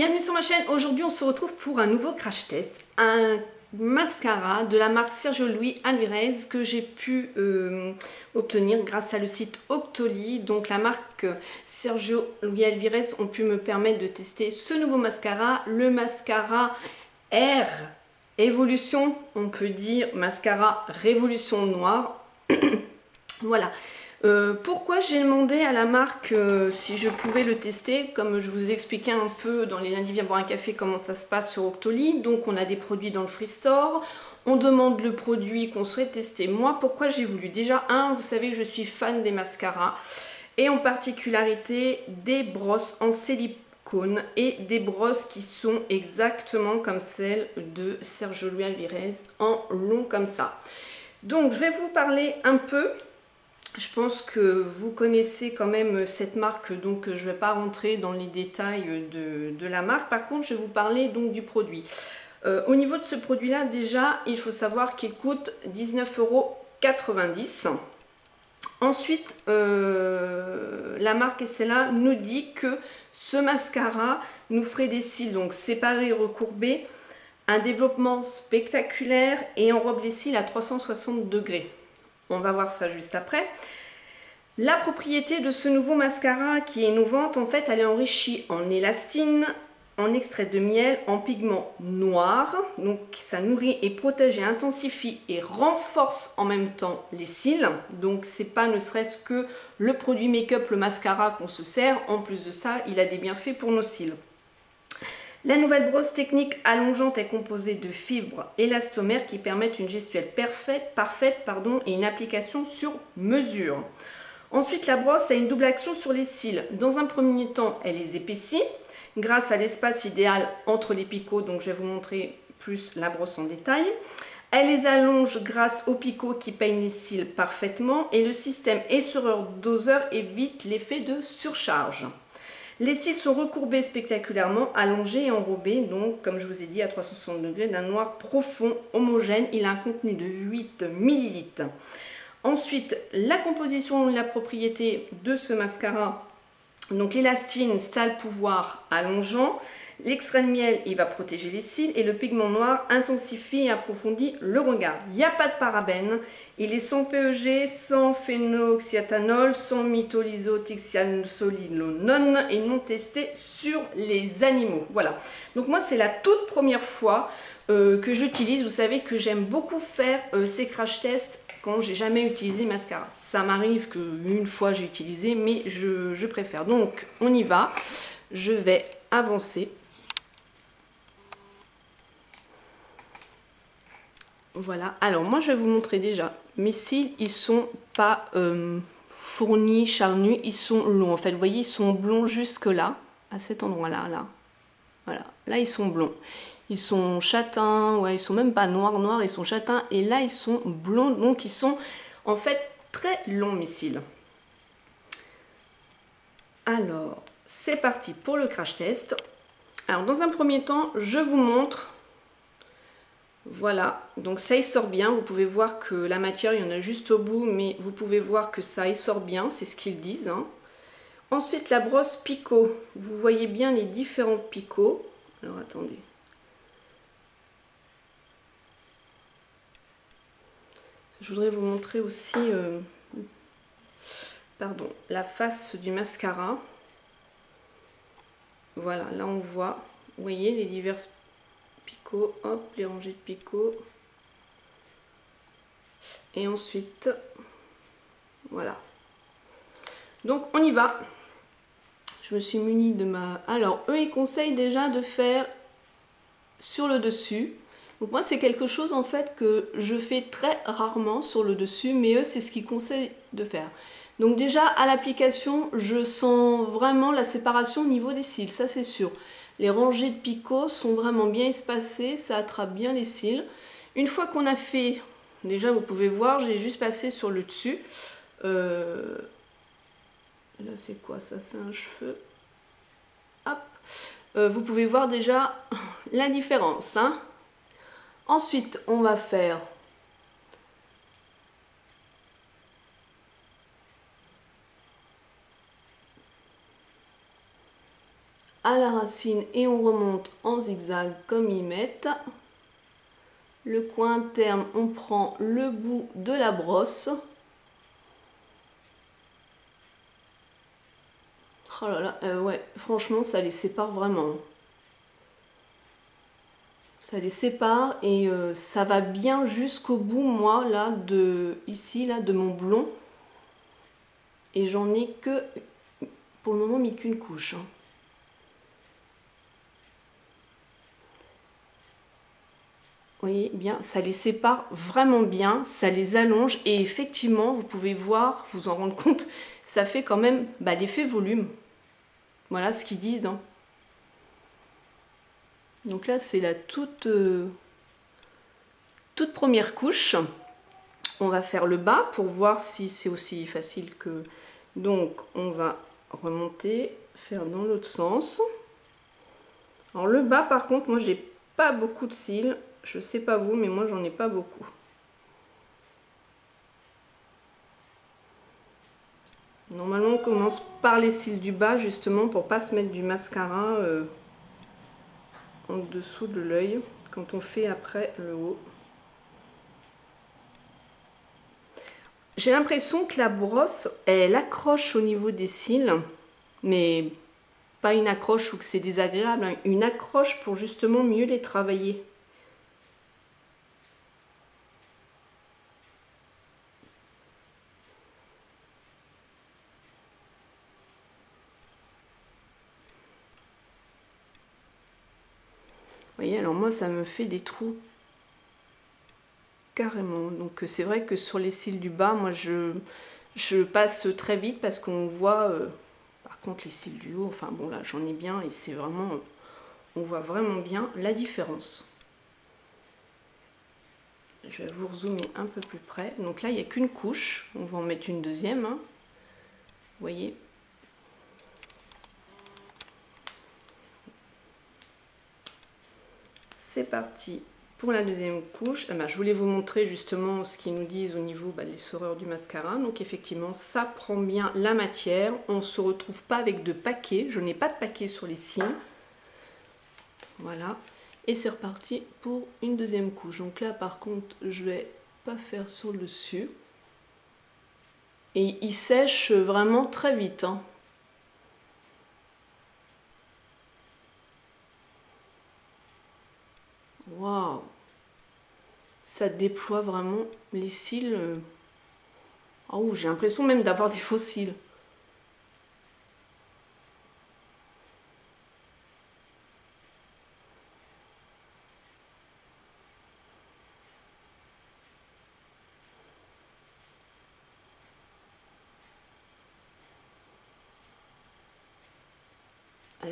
bienvenue sur ma chaîne. Aujourd'hui, on se retrouve pour un nouveau crash test, un mascara de la marque Serge Louis Alvarez que j'ai pu obtenir grâce à le site Octoly. Donc la marque Serge Louis Alvarez ont pu me permettre de tester ce nouveau mascara, le mascara R'évolution, on peut dire mascara R'évolution noir. Voilà. Pourquoi j'ai demandé à la marque si je pouvais le tester, comme je vous expliquais un peu dans les lundis viens boire un café comment ça se passe sur Octoly. Donc on a des produits dans le Free Store, on demande le produit qu'on souhaite tester. Moi pourquoi j'ai voulu, déjà un, vous savez que je suis fan des mascaras et en particularité des brosses en silicone et des brosses qui sont exactement comme celles de Serge Louis Alvarez en long comme ça. Donc je vais vous parler un peu. Je pense que vous connaissez quand même cette marque, donc je ne vais pas rentrer dans les détails de la marque. Par contre, je vais vous parler donc du produit. Au niveau de ce produit-là, déjà, il faut savoir qu'il coûte 19,90 €. Ensuite, la marque SLA nous dit que ce mascara nous ferait des cils donc séparés, recourbés, un développement spectaculaire et enrobe les cils à 360 degrés. On va voir ça juste après. La propriété de ce nouveau mascara qui est innovante, en fait, elle est enrichie en élastine, en extrait de miel, en pigment noir. Donc, ça nourrit et protège et intensifie et renforce en même temps les cils. Donc, c'est pas ne serait-ce que le produit make-up, le mascara qu'on se sert. En plus de ça, il a des bienfaits pour nos cils. La nouvelle brosse technique allongeante est composée de fibres élastomères qui permettent une gestuelle parfaite, et une application sur mesure. Ensuite, la brosse a une double action sur les cils. Dans un premier temps, elle les épaissit grâce à l'espace idéal entre les picots. Donc, je vais vous montrer plus la brosse en détail. Elle les allonge grâce aux picots qui peignent les cils parfaitement et le système essoreur-doseur évite l'effet de surcharge. Les cils sont recourbés spectaculairement, allongés et enrobés, donc comme je vous ai dit à 360 degrés, d'un noir profond, homogène. Il a un contenu de 8 ml. Ensuite, la composition et la propriété de ce mascara. Donc l'élastine, ça a le pouvoir allongeant. L'extrait de miel, il va protéger les cils. Et le pigment noir intensifie et approfondit le regard. Il n'y a pas de parabènes. Il est sans PEG, sans phénoxyéthanol, sans méthylisothiazolinone et non testé sur les animaux. Voilà. Donc moi, c'est la toute première fois que j'utilise. Vous savez que j'aime beaucoup faire ces crash tests quand j'ai jamais utilisé mascara. Ça m'arrive qu'une fois j'ai utilisé, mais je préfère. Donc, on y va. Je vais avancer. Voilà, alors moi je vais vous montrer déjà, mes cils ils sont pas fournis, charnus, ils sont longs en fait, vous voyez ils sont blonds jusque là, à cet endroit là, là, voilà, là ils sont blonds, ils sont châtains, ouais ils sont même pas noirs, ils sont châtains et là ils sont blonds, donc ils sont en fait très longs mes cils. Alors c'est parti pour le crash test. Alors dans un premier temps je vous montre. Voilà, donc ça essore bien, vous pouvez voir que la matière, il y en a juste au bout, mais vous pouvez voir que ça essore bien, c'est ce qu'ils disent. Hein. Ensuite, la brosse picot, vous voyez bien les différents picots. Alors, attendez. Je voudrais vous montrer aussi la face du mascara. Voilà, là on voit, vous voyez les divers picots. Hop, les rangées de picots. Et ensuite, voilà. Donc, on y va. Je me suis munie de ma... Alors, eux, ils conseillent déjà de faire sur le dessus. Donc, moi, c'est quelque chose, en fait, que je fais très rarement sur le dessus. Mais eux, c'est ce qu'ils conseillent de faire. Donc, déjà, à l'application, je sens vraiment la séparation au niveau des cils. Ça, c'est sûr. Les rangées de picots sont vraiment bien espacées, ça attrape bien les cils. Une fois qu'on a fait, déjà vous pouvez voir, j'ai juste passé sur le dessus. Là c'est quoi ça? C'est un cheveu. Hop. Vous pouvez voir déjà la différence. Hein. Ensuite, on va faire... à la racine et on remonte en zigzag comme ils mettent. Le coin interne, on prend le bout de la brosse. Oh là là, ouais, franchement, ça les sépare vraiment. Ça les sépare et ça va bien jusqu'au bout, moi, là, de mon blond. Et j'en ai que, pour le moment, mis qu'une couche. Vous voyez bien, ça les sépare vraiment bien, ça les allonge et effectivement, vous pouvez voir, vous en rendre compte, ça fait quand même l'effet volume. Voilà ce qu'ils disent. Hein. Donc là, c'est la toute première couche. On va faire le bas pour voir si c'est aussi facile que... Donc, on va remonter, faire dans l'autre sens. Alors le bas, par contre, moi, j'ai pas beaucoup de cils. Je sais pas vous, mais moi j'en ai pas beaucoup. Normalement on commence par les cils du bas justement pour pas se mettre du mascara en dessous de l'œil quand on fait après le haut. J'ai l'impression que la brosse elle accroche au niveau des cils, mais pas une accroche où c'est désagréable, hein. Une accroche pour justement mieux les travailler. Voyez, alors moi ça me fait des trous carrément, donc c'est vrai que sur les cils du bas moi je passe très vite parce qu'on voit par contre les cils du haut, enfin bon là j'en ai bien et c'est vraiment, on voit vraiment bien la différence. Je vais vous rezoomer un peu plus près, donc là il n'y a qu'une couche, on va en mettre une deuxième, hein. Vous voyez. C'est parti pour la deuxième couche. Ah ben, je voulais vous montrer justement ce qu'ils nous disent au niveau de l'essoreur du mascara. Donc effectivement, ça prend bien la matière. On ne se retrouve pas avec de paquets. Je n'ai pas de paquets sur les cils. Voilà. Et c'est reparti pour une deuxième couche. Donc là, par contre, je vais pas faire sur le dessus. Et il sèche vraiment très vite, hein. Waouh, ça déploie vraiment les cils. Oh, j'ai l'impression même d'avoir des faux cils.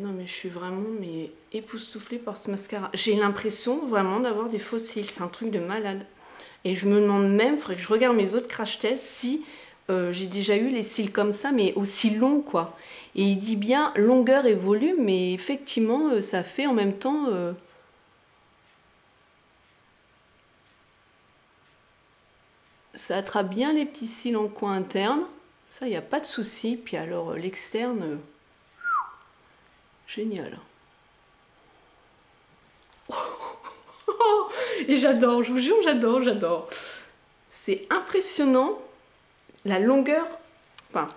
Non mais je suis vraiment époustouflée par ce mascara. J'ai l'impression vraiment d'avoir des faux cils. C'est un truc de malade. Et je me demande même, il faudrait que je regarde mes autres crash tests, si j'ai déjà eu les cils comme ça, mais aussi longs quoi. Et il dit bien longueur et volume, mais effectivement ça fait en même temps... Ça attrape bien les petits cils en coin interne. Ça, il n'y a pas de souci. Puis alors l'externe... Génial. Et j'adore, je vous jure, j'adore, j'adore. C'est impressionnant la longueur. Enfin,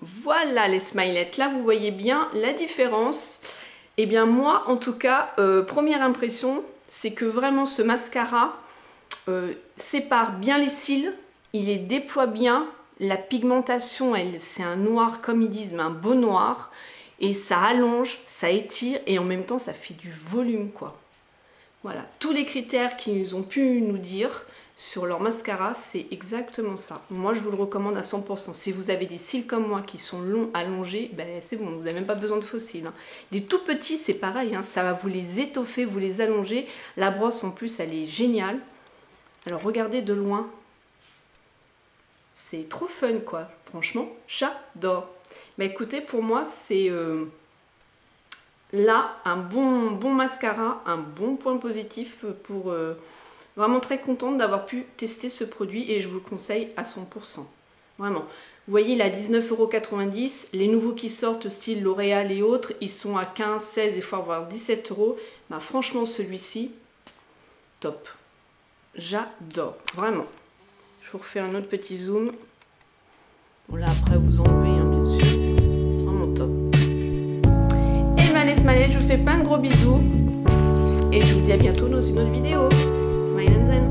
voilà les smilettes. Là, vous voyez bien la différence. Et bien moi, en tout cas, première impression, c'est que vraiment ce mascara sépare bien les cils, il les déploie bien. La pigmentation, elle, c'est un noir, comme ils disent, mais un beau noir. Et ça allonge, ça étire et en même temps, ça fait du volume, quoi. Voilà, tous les critères qu'ils ont pu nous dire sur leur mascara, c'est exactement ça. Moi, je vous le recommande à 100%. Si vous avez des cils comme moi qui sont longs, allongés, ben c'est bon, vous n'avez même pas besoin de faux cils, hein. Des tout petits, c'est pareil, hein, ça va vous les étoffer, vous les allonger. La brosse, en plus, elle est géniale. Alors, regardez de loin. C'est trop fun quoi, franchement, j'adore. Mais écoutez, pour moi, c'est là un bon mascara, un bon point positif pour... vraiment très contente d'avoir pu tester ce produit et je vous le conseille à 100%. Vraiment, Vous voyez, il est à 19,90 €. Les nouveaux qui sortent, style L'Oréal et autres, ils sont à 15, 16 et voire 17 €. Bah, franchement, celui-ci, top. J'adore, vraiment. Je vous refais un autre petit zoom. Bon, là, après, vous enlevez, hein, bien sûr. Vraiment top. Et Smiley, je vous fais plein de gros bisous. Et je vous dis à bientôt dans une autre vidéo. Smile and Zen.